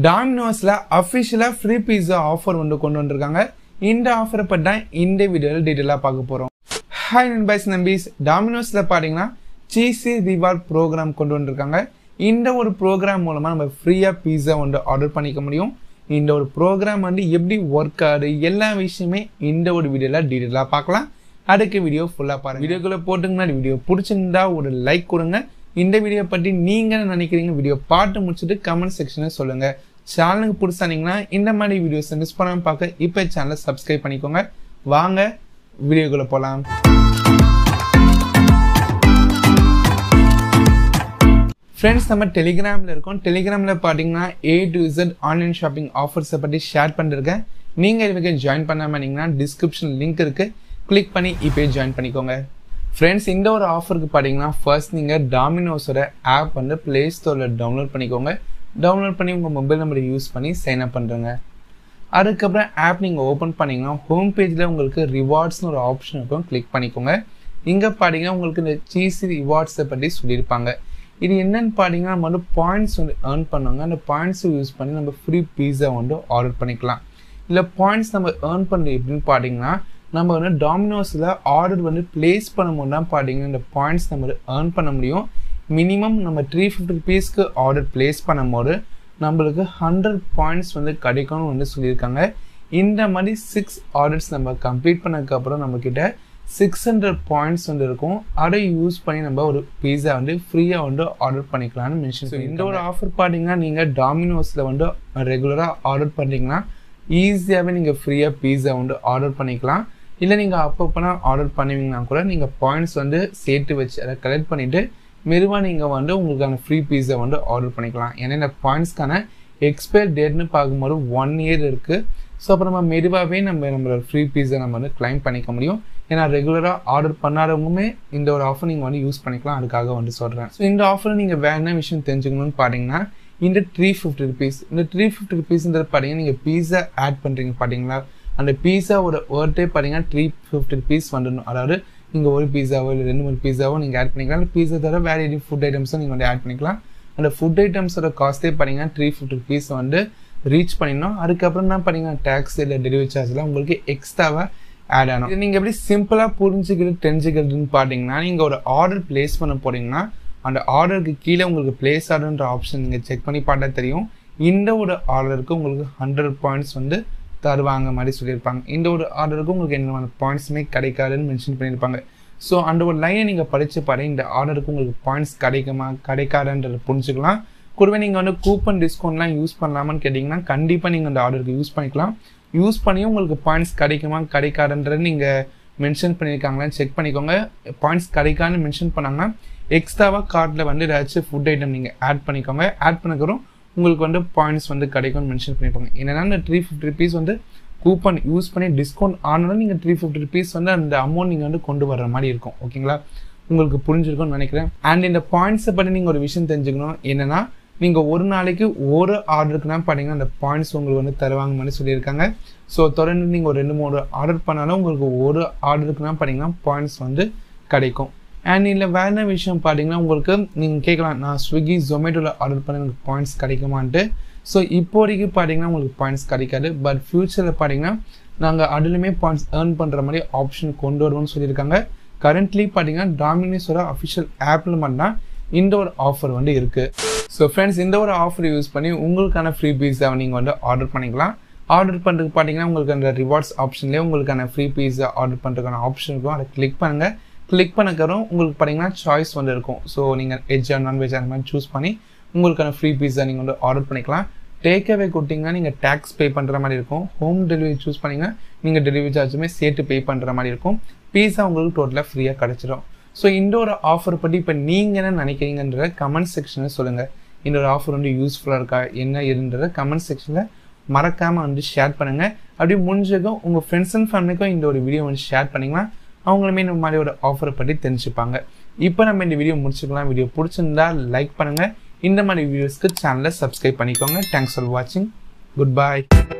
Domino's official free pizza offer on the in the offer patta individual detail paakaporam. Hi guys and nambis, Domino's la paadinga cheesy reward program kondu vandirukanga. Inda oru program moolama nama free pizza on the order panikka mudiyum. Inda oru program and eppadi work aadu ella vishayame inda oru video la detail la paakalam. Adukku video full ah paarenga. Video ku pottunga na video pidichirundha oru like kudunga. இந்த video பத்தி நீங்க என்ன நினைக்கிறீங்க video பார்த்து முடிச்சிட்டு comment செக்ஷன்ல சொல்லுங்க சேனலுக்கு புடிச்சீங்கன்னா இந்த மாதிரி வீடியோஸ் மிஸ் பண்ணாம பார்க்க இப்ப சேனலை சப்ஸ்கிரைப் பண்ணிக்கோங்க வாங்க வீடியோக்குள்ள போலாம் फ्रेंड्स நம்ம டெலிகிராம்ல இருக்கோம் டெலிகிராம்ல பாத்தீங்கன்னா A to Z online shopping offers பத்தி ஷேர் பண்ணிருக்கேன் நீங்க இதுக்கு ஜாயின் பண்ணாம இருந்தீங்கன்னா டிஸ்கிரிப்ஷன் லிங்க் இருக்கு கிளிக் பண்ணி இப்ப ஜாயின் பண்ணிக்கோங்க Friends, in this offer, first you download Domino's app on the Play Store. Download your mobile number use and sign up. After the app you open the home page, click rewards option. Click here, you will cheesy rewards. This is the points you earn and points you use and free pizza order. The points you earn நம்ம வந்து Domino'sல order வந்து place பண்ணும்போது தான் பாத்தீங்கன்னா இந்த points நம்ம earn பண்ண முடியும் மினிமம் நம்ம 350 பீஸ்க்கு ஆர்டர் பிளேஸ் பண்ணும்போது நமக்கு 100 பாயிண்ட்ஸ் வந்து கிடைக்கும்னு வந்து சொல்லிருக்காங்க இந்த மாதிரி 6 ஆர்டர்ஸ் நம்ம கம்ப்ளீட் பண்ணதுக்கு அப்புறம் நமக்கு கிட்ட 600 பாயிண்ட்ஸ் வந்து இருக்கும் அதை யூஸ் பண்ணி நம்ம ஒரு பீஸா வந்து ஃப்ரீயா வந்து ஆர்டர் பண்ணிக்கலாம்னு மென்ஷன் பண்ணி இந்த ஒரு ஆஃபர் பாத்தீங்கன்னா நீங்க Domino'sல வந்து ரெகுலரா ஆர்டர் பண்ணீங்கன்னா ஈஸியாவே நீங்க ஃப்ரீயா பீஸா வந்து ஆர்டர் பண்ணிக்கலாம் இல்ல நீங்க அப்பப்பனா ஆர்டர் பண்ணுவீங்கன்னா கூட நீங்க பாயிண்ட்ஸ் வந்து சேர்த்து வச்சு அத கலெக்ட் பண்ணிட்டு மெதுவா நீங்க வந்து உங்களுக்கான ஃப்ரீ பீஸா வந்து ஆர்டர் பண்ணிக்கலாம். ஏன்னா இந்த பாயிண்ட்ஸ்கான எக்ஸ்பயர் டேட்னு பாக்கும்போது 1 இயர் இருக்கு. சோ அப்ப நம்ம மெதுவாவே நம்மளோட ஃப்ரீ பீஸா நம்ம வந்து claim பண்ணிக்க முடியும். ஏன்னா ரெகுலரா ஆர்டர் பண்ணாதவங்கமே இந்த ஒரு ஆஃபர் நீங்க வந்து யூஸ் பண்ணிக்கலாம். அதுக்காக வந்து சொல்றேன். சோ இந்த ஆஃபர் நீங்க வேற என்ன விஷயம் தெரிஞ்சுக்கணும்னு பாத்தீங்கன்னா இந்த 350 rupees. இந்த 350 rupeesன்றது பாத்தீங்க நீங்க பீஸா ஆட் பண்றீங்க பாத்தீங்களா? And the pizza or order paringa 350 piece vandrunu adhaadu ninga oru pizza o illa rendu moonu pizza o ninga add panikalam pizza thara variety food items ninga add panikalam and the food items oda cost e paringa 350 piece vandu reach paninom adukku appuram na paringa tax illa delivery charge la ungalku extra va add aanum idu ninga eppadi simple ah purinjikiradu terinjikiradu nu patingna ninga oru order place panna poringa and order ku keela ungalku place order endra option ninga check panni paatha theriyum inda oru order ku ungalku 100 points vandu தருவாங்க மாதிரி சொல்லிருப்பாங்க இந்த ஒரு ஆர்டருக்கு உங்களுக்கு என்னமான points மே கிடைக்காதுன்னு mention பண்ணிருப்பாங்க so அந்த ஒரு லைனை நீங்க படிச்சு பாருங்க இந்த ஆர்டருக்கு உங்களுக்கு பாயிண்ட்ஸ் கிடைக்குமா கிடைக்காதுன்றத புரிஞ்சுக்கலாம் கூடவே நீங்க வந்து கூப்பன் டிஸ்கவுண்ட்லாம் யூஸ் பண்ணலாமான்னு கேட்டிங்கன்னா கண்டிப்பா நீங்க அந்த ஆர்டருக்கு யூஸ் பண்ணிக்கலாம் யூஸ் பண்ணி உங்களுக்கு பாயிண்ட்ஸ் கிடைக்குமா கிடைக்காதுன்றத நீங்க மென்ஷன் பண்ணிருக்காங்களான்னு செக் பண்ணிக்கோங்க பாயிண்ட்ஸ் கிடைக்கான்னு மென்ஷன் பண்ணாங்கன்னா எக்ஸ்ட்ராவா கார்ட்ல வந்து ஏதாச்சும் ஃபுட் ஐட்டம் நீங்க ஆட் பண்ணிக்கோங்க ஆட் பண்ணக்கறோம் உங்களுக்கு வந்து பாயிண்ட்ஸ் வந்து கிடைக்கும்னு மென்ஷன் பண்ணிருப்பாங்க என்னன்னா அந்த 350 rupees வந்து கூப்பன் யூஸ் பண்ணி டிஸ்கவுண்ட் ஆனாலும் நீங்க 350 rupees வந்து அந்த அமௌண்ட் நீங்க வந்து கொண்டு வர மாதிரி இருக்கும் ஓகேங்களா உங்களுக்கு புரிஞ்சிருக்கும்னு நினைக்கிறேன் and இந்த பாயிண்ட்ஸ் பத்தி நீங்க ஒரு விஷயம் தெரிஞ்சுக்கணும் என்னன்னா நீங்க ஒரு நாளைக்கு ஒரு ஆர்டர்க்குனா பாத்தீங்கன்னா அந்த பாயிண்ட்ஸ் உங்களுக்கு வந்து தருவாங்க மாதிரி சொல்லிருக்காங்க சோ தொடர்ந்து நீங்க ஒரு 2-3 ஆர்டர் பண்ணாலும் உங்களுக்கு ஒரு ஆர்டர்க்குனா பாத்தீங்கன்னா பாயிண்ட்ஸ் வந்து கிடைக்கும் And in the வேற விஷயம் பாத்தீங்கன்னா உங்களுக்கு நீங்க கேக்கலாம் நான் Swiggy Zomatoல ஆர்டர் பண்ண எனக்கு பாயிண்ட்ஸ் கிடைக்குமான்னு சோ இப்போதைக்கு பாத்தீங்கன்னா உங்களுக்கு பாயிண்ட்ஸ் கிடைக்காது பட் ஃபியூச்சர்ல பாத்தீங்கன்னா நாங்க அதுலமே பாயிண்ட்ஸ் earn பண்ற மாதிரி ஆப்ஷன் கொண்டு வருவோம்னு சொல்லிருக்காங்க கரண்ட்லி பாத்தீங்கன்னா Domino'sோட official appல மட்டும் இந்த ஒரு ஆஃபர் வந்து இருக்கு சோ फ्रेंड्स இந்த ஒரு ஆஃபர் யூஸ் பண்ணி உங்களுக்கான ஃப்ரீ பீஸா நீங்க வந்து ஆர்டர் பண்ணிக்கலாம் ஆர்டர் பண்றதுக்கு பாத்தீங்கன்னா உங்களுக்கு அந்த ரிவார்ட்ஸ் ஆப்ஷன்லயே உங்களுக்கான ஃப்ரீ பீஸா ஆர்டர் பண்றதுக்கான ஆப்ஷன் இருக்கும் அத கிளிக் பண்ணுங்க Click on உங்களுக்கு பாத்தீங்கன்னா சாய்ஸ் வந்து இருக்கும் சோ நீங்க வெஜ் ஆர் நான் வெஜ் ஆனமா चूஸ் பண்ணி உங்களுக்கான ஃப்ரீ பீஸா நீங்க வந்து ஆர்டர் பண்ணிக்கலாம் டேக் அவே கொடுத்தீங்கன்னா நீங்க டாக்ஸ் பே பண்ற மாதிரி இருக்கும் ஹோம் டெலிவரி चूஸ் பண்ணீங்க நீங்க டெலிவரி சார்ஜுமே சேர்த்து பே பண்ற மாதிரி இருக்கும் பீஸா உங்களுக்கு டோட்டலா ஃப்ரீயா கிடைச்சிடும் சோ இந்த ஒரு ஆஃபர் பத்தி இப்ப நீங்க என்ன நினைக்கிறீங்கன்றதை கமெண்ட் செக்ஷன்ல சொல்லுங்க இந்த ஒரு ஆஃபர் வந்து யூஸ்ஃபுல்லா இருக்கா என்ன ஏதுன்றதை கமெண்ட் செக்ஷன்ல மறக்காம வந்து ஷேர் பண்ணுங்க அப்படியே முடிஞ்சதும் உங்க फ्रेंड्स அண்ட் ஃபேமிலிக்கு இந்த ஒரு வீடியோ வந்து ஷேர் பண்ணீங்கன்னா அவங்களுமே நம்ம மாதிரி ஒரு ஆஃபர் பத்தி தெரிஞ்சுப்பாங்க இப்போ நம்ம இந்த வீடியோ முடிச்சுக்கலாம் வீடியோ பிடிச்சிருந்தா லைக் பண்ணுங்க இந்த மாதிரி வீடியோஸ்க்கு சேனலை சப்ஸ்கிரைப் பண்ணிக்கோங்க thanks for watching goodbye